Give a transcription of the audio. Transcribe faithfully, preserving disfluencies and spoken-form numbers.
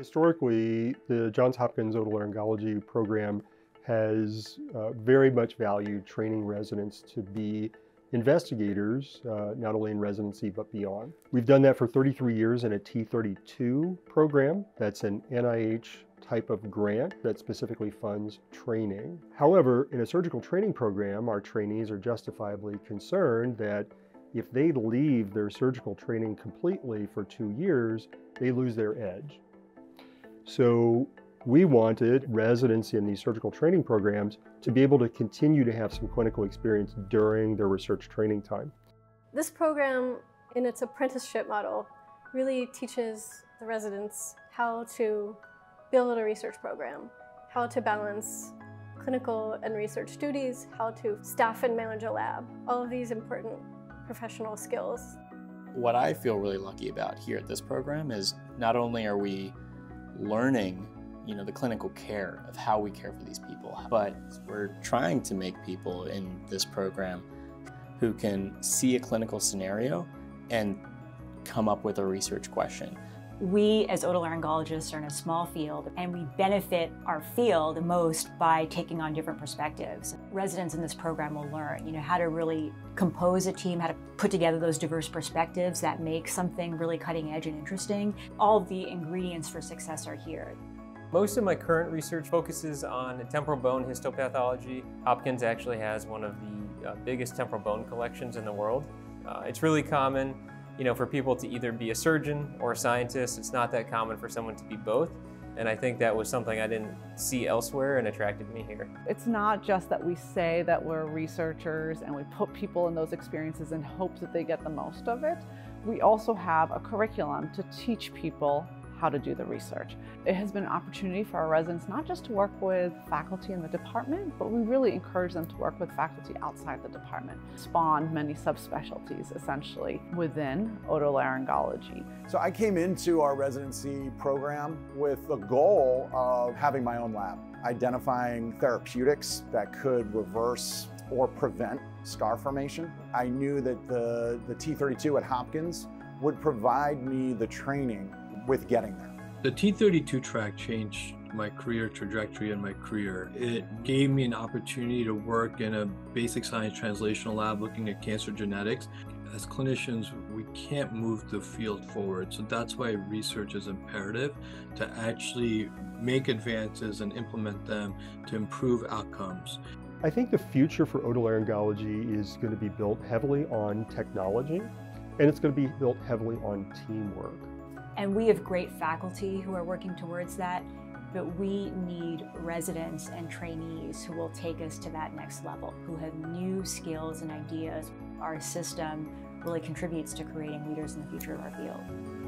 Historically, the Johns Hopkins Otolaryngology program has uh, very much valued training residents to be investigators, uh, not only in residency but beyond. We've done that for thirty-three years in a T thirty-two program. That's an N I H type of grant that specifically funds training. However, in a surgical training program, our trainees are justifiably concerned that if they leave their surgical training completely for two years, they lose their edge. So we wanted residents in these surgical training programs to be able to continue to have some clinical experience during their research training time. This program, in its apprenticeship model, really teaches the residents how to build a research program, how to balance clinical and research duties, how to staff and manage a lab, all of these important professional skills. What I feel really lucky about here at this program is not only are we learning, you know, the clinical care of how we care for these people, but we're trying to make people in this program who can see a clinical scenario and come up with a research question. We as otolaryngologists are in a small field, and we benefit our field the most by taking on different perspectives. Residents in this program will learn, you know, how to really compose a team, how to put together those diverse perspectives that make something really cutting edge and interesting. All the ingredients for success are here. Most of my current research focuses on temporal bone histopathology. Hopkins actually has one of the uh, biggest temporal bone collections in the world. Uh, it's really common, you know, for people to either be a surgeon or a scientist. It's not that common for someone to be both. And I think that was something I didn't see elsewhere and attracted me here. It's not just that we say that we're researchers and we put people in those experiences in hopes that they get the most of it. We also have a curriculum to teach people how to do the research. It has been an opportunity for our residents not just to work with faculty in the department, but we really encourage them to work with faculty outside the department. Spawned many subspecialties essentially within otolaryngology. So I came into our residency program with the goal of having my own lab, identifying therapeutics that could reverse or prevent scar formation. I knew that the, the T thirty-two at Hopkins would provide me the training with getting there. The T thirty-two track changed my career trajectory and my career. It gave me an opportunity to work in a basic science translational lab looking at cancer genetics. As clinicians, we can't move the field forward, so that's why research is imperative, to actually make advances and implement them to improve outcomes. I think the future for otolaryngology is going to be built heavily on technology, and it's going to be built heavily on teamwork. And we have great faculty who are working towards that, but we need residents and trainees who will take us to that next level, who have new skills and ideas. Our system really contributes to creating leaders in the future of our field.